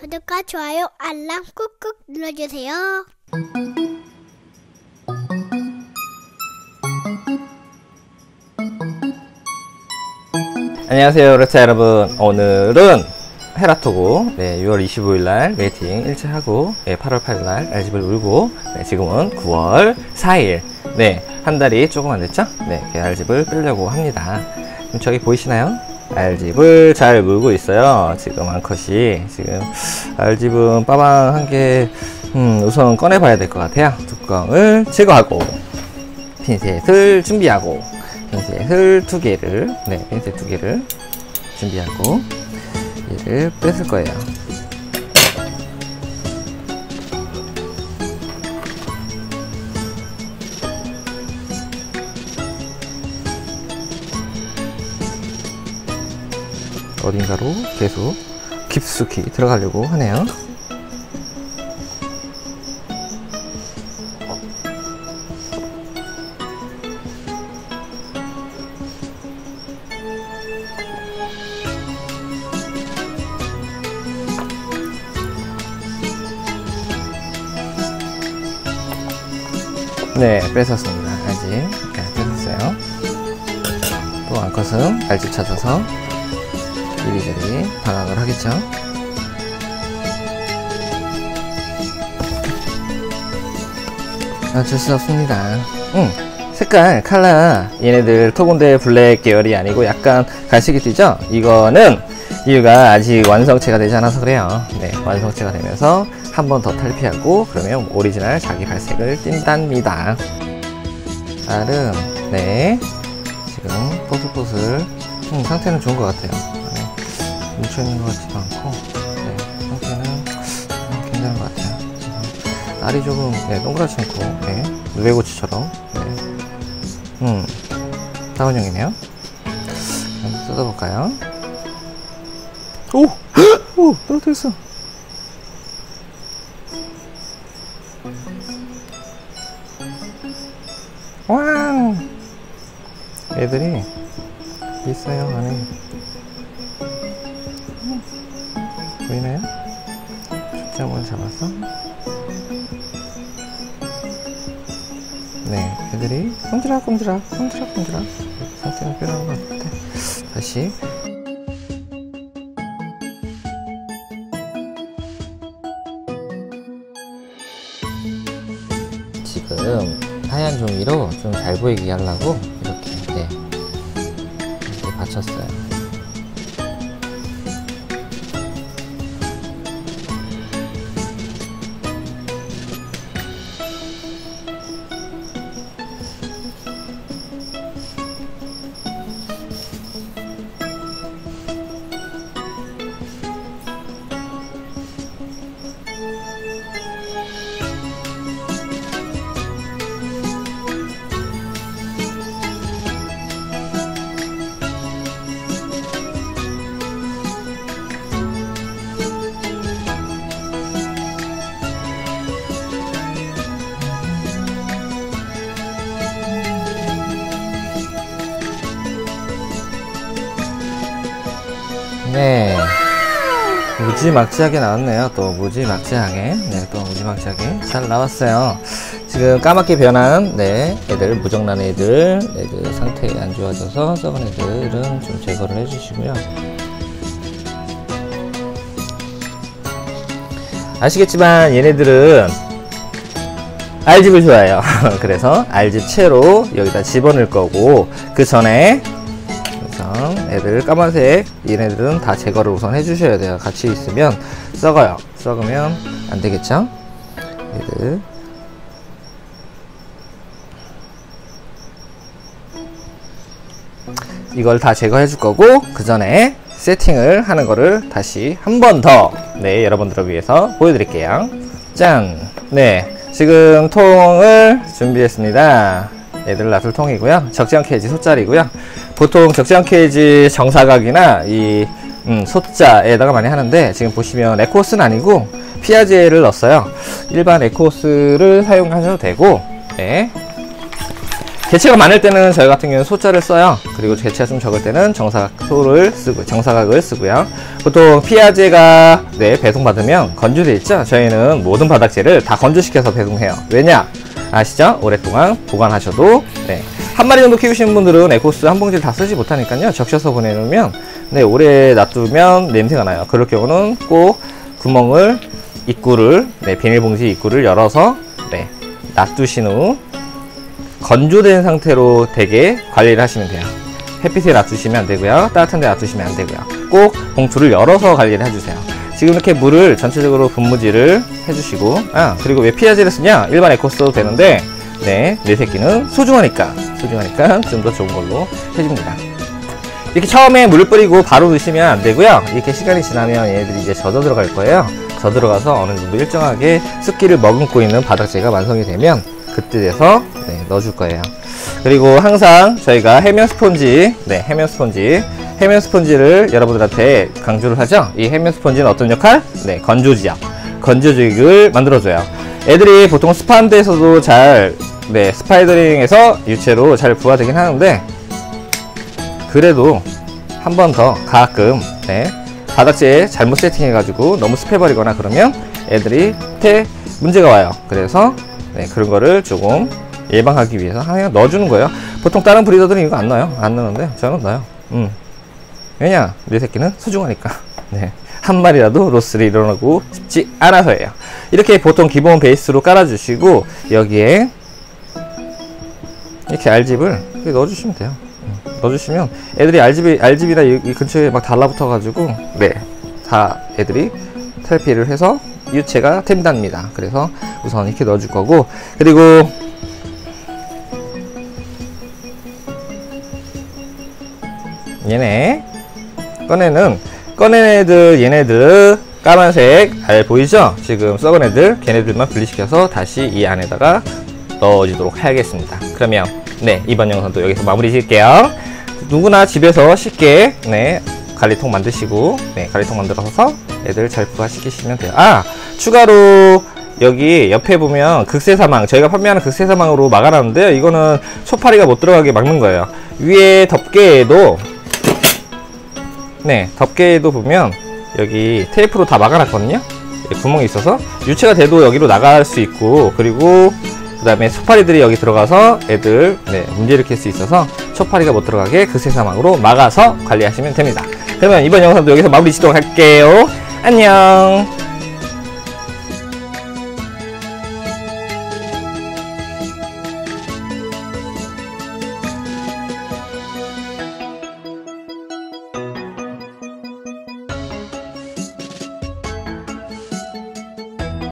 구독과 좋아요, 알람 꾹꾹 눌러주세요. 안녕하세요, 레타 여러분. 오늘은 헤라토고 6월 25일날 메이팅 1차 하고 8월 8일날 LG벨 울고 지금은 9월 4일 한 달이 조금 안 됐죠? LG벨 빼려고 합니다. 그럼 저기 보이시나요? 알집을 잘 물고 있어요. 지금 암컷이 지금 알집은 빠방 한개 우선 꺼내봐야 될 것 같아요. 뚜껑을 제거하고 핀셋을 준비하고 핀셋을 두 개를 핀셋 두 개를 준비하고 얘를 뺐을 거예요. 어딘가로 계속 깊숙이 들어가려고 하네요. 뺏었습니다. 알집. 뺏었어요. 또 암컷은 알집 찾아서 여기저기 방황을 하겠죠. 어쩔 수 없습니다. 색깔, 컬러 얘네들 토곤데 블랙 계열이 아니고 약간 갈색이 튀죠? 이거는 이유가 아직 완성체가 되지 않아서 그래요. 완성체가 되면서 한 번 더 탈피하고 그러면 오리지널 자기 갈색을 띈답니다. 나름 지금 뽀슬뽀슬 상태는 좋은 것 같아요. 뭉쳐있는 것 같지도 않고 상태는 괜찮은 것 같아요. 알이 조금 동그랗지 않고 누에고치처럼 다운형이네요. 한번 뜯어볼까요? 오! 오! 떨어뜨렸어! 와우! 애들이 있어요, 안에. 보이나요? 초점을 잡아서. 애들이 꼼지락꼼지락. 상태는 필요한 것 같은데. 다시. 지금 하얀 종이로 좀 잘 보이게 하려고 이렇게, 이렇게 받쳤어요. 무지막지하게 나왔네요. 또 무지막지하게 또 무지막지하게 잘 나왔어요. 지금 까맣게 변한 애들, 무정란 애들, 애들 상태 안 좋아져서 썩은 애들은 좀 제거를 해주시고요. 아시겠지만 얘네들은 알집을 좋아해요. 그래서 알집 채로 여기다 집어넣을 거고, 그 전에 애들 까만색 얘네들은 다 제거를 우선 해주셔야 돼요. 같이 있으면 썩어요. 썩으면 안 되겠죠? 얘들 이걸 다 제거해 줄 거고, 그 전에 세팅을 하는 거를 다시 한 번 더 여러분들을 위해서 보여드릴게요. 짠! 지금 통을 준비했습니다. 애들 놔둘 통이고요. 적재형 케이지 소짜리고요. 보통 적재형 케이지 정사각이나 이 소자에다가 많이 하는데, 지금 보시면 에코호스는 아니고 피아제를 넣었어요. 일반 에코호스를 사용하셔도 되고, 개체가 많을 때는 저희 같은 경우는 소자를 써요. 그리고 개체가 좀 적을 때는 정사각소를 쓰고, 정사각을 쓰고요. 보통 피아제가 배송받으면 건조돼 있죠. 저희는 모든 바닥재를 다 건조시켜서 배송해요. 왜냐? 아시죠? 오랫동안 보관하셔도 한 마리 정도 키우시는 분들은 에코스 한 봉지를 다 쓰지 못하니까요. 적셔서 보내놓으면 오래 놔두면 냄새가 나요. 그럴 경우는 꼭 구멍을, 입구를, 비닐봉지 입구를 열어서 놔두신 후 건조된 상태로 되게 관리를 하시면 돼요. 햇빛에 놔두시면 안 되고요. 따뜻한 데 놔두시면 안 되고요. 꼭 봉투를 열어서 관리를 해주세요. 지금 이렇게 물을 전체적으로 분무지를 해주시고, 그리고 왜 피아제를 쓰냐? 일반 에코스도 되는데 내 새끼는 소중하니까 좀 더 좋은 걸로 해줍니다. 이렇게 처음에 물 뿌리고 바로 넣으시면 안 되고요. 이렇게 시간이 지나면 얘네들이 이제 젖어 들어갈 거예요. 젖어 들어가서 어느 정도 일정하게 습기를 머금고 있는 바닥재가 완성이 되면 그때 돼서 넣어줄 거예요. 그리고 항상 저희가 해면 스펀지를 여러분들한테 강조를 하죠. 이 해면 스펀지는 어떤 역할? 건조지역을 만들어줘요. 애들이 보통 습한 데에서도 잘 스파이더링에서 유체로 잘 부화되긴 하는데, 그래도 한 번 더 가끔 바닥재에 잘못 세팅해가지고 너무 습해버리거나 그러면 애들이 문제가 와요. 그래서 그런 거를 조금 예방하기 위해서 항상 넣어주는 거예요. 보통 다른 브리더들은 이거 안 넣어요. 안 넣는데 저는 넣어요. 왜냐? 내 새끼는 소중하니까. 한 마리라도 로스를 일어나고 싶지 않아서예요. 이렇게 보통 기본 베이스로 깔아주시고 여기에 이렇게 알집을 넣어주시면 돼요. 넣어주시면 애들이 알집이나 이 근처에 막 달라붙어가지고 다 애들이 탈피를 해서 유체가 튼답니다. 그래서 우선 이렇게 넣어줄 거고, 그리고 얘네 얘네들 까만색 알 보이죠? 지금 썩은 애들, 걔네들만 분리시켜서 다시 이 안에다가 넣어주도록 하겠습니다. 그러면 이번 영상도 여기서 마무리 지을게요. 누구나 집에서 쉽게 관리통 만드시고 관리통 만들어서 애들 잘 부화시키시면 돼요. 추가로 여기 옆에 보면 극세사망, 저희가 판매하는 극세사망으로 막아놨는데요. 이거는 초파리가 못 들어가게 막는 거예요. 위에 덮개에도 덮개에도 보면 여기 테이프로 다 막아놨거든요. 구멍이 있어서 유체가 돼도 여기로 나갈 수 있고, 그리고 그 다음에 초파리들이 여기 들어가서 애들 문제 일으킬 수 있어서 초파리가 못 들어가게 극세사망으로 막아서 관리하시면 됩니다. 그러면 이번 영상도 여기서 마무리 짓도록 할게요. 안녕.